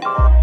Good.